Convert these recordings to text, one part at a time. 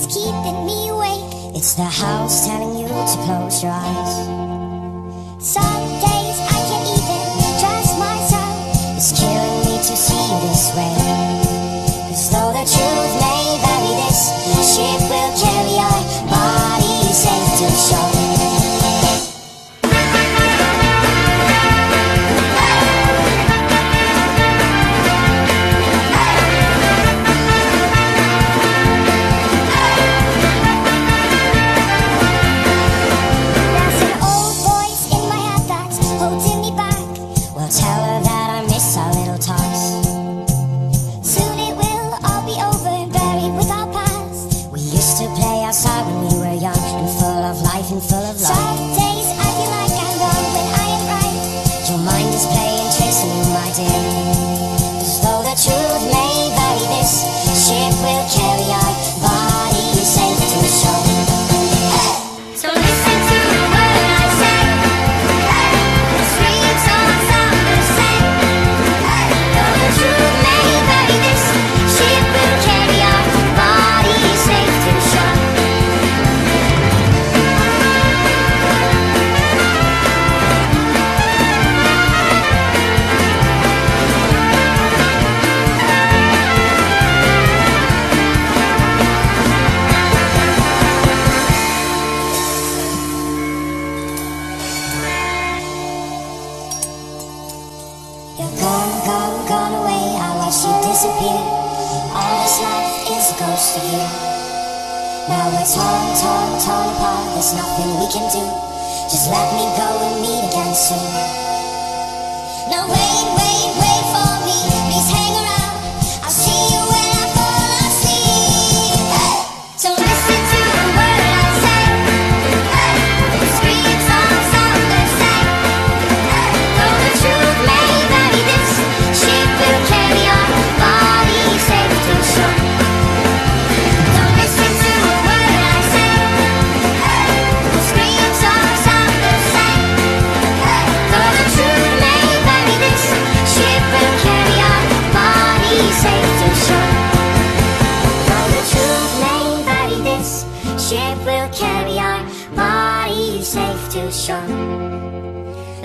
that's keeping me awake. It's the house telling you to close your eyes. Some days I can't even trust myself. It's killing me to see you this way. Cause though the truth may vary, this ship will carry our bodies safe to shore.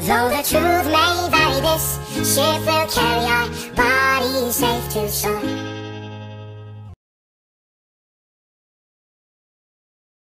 Though the truth may vary, this ship will carry on.